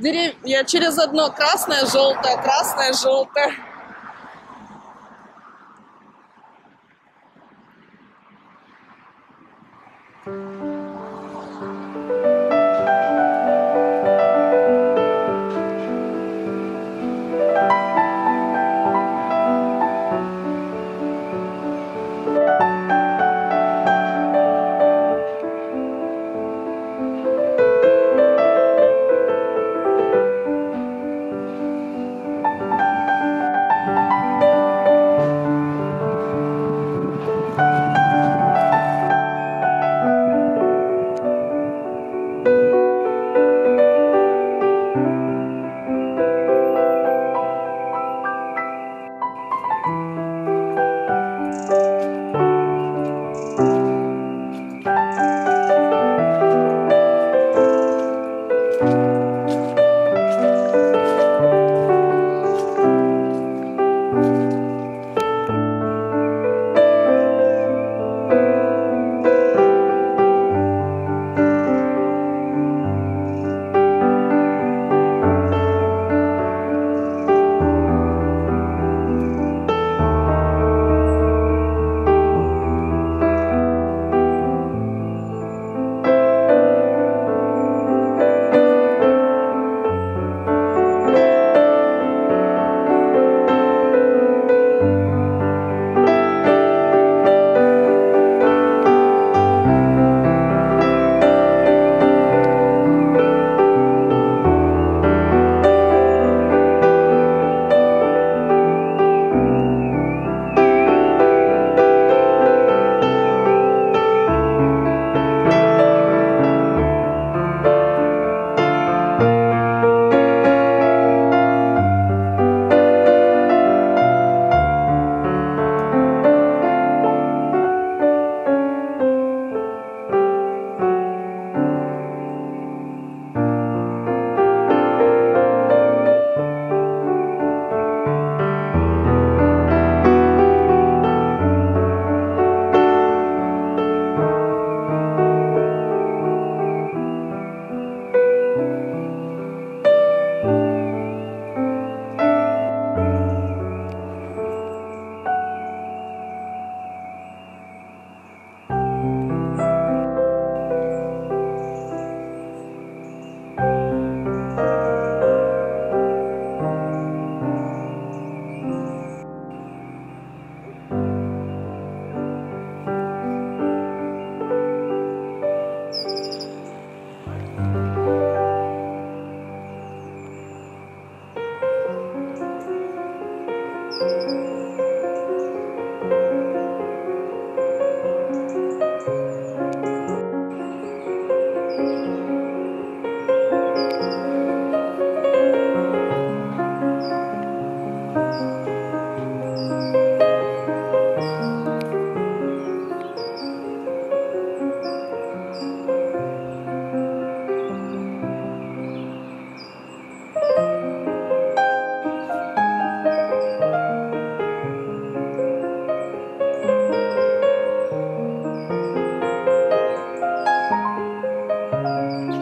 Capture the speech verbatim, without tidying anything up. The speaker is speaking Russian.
деревья через одно красное, желтое, красное, желтое. Thank you.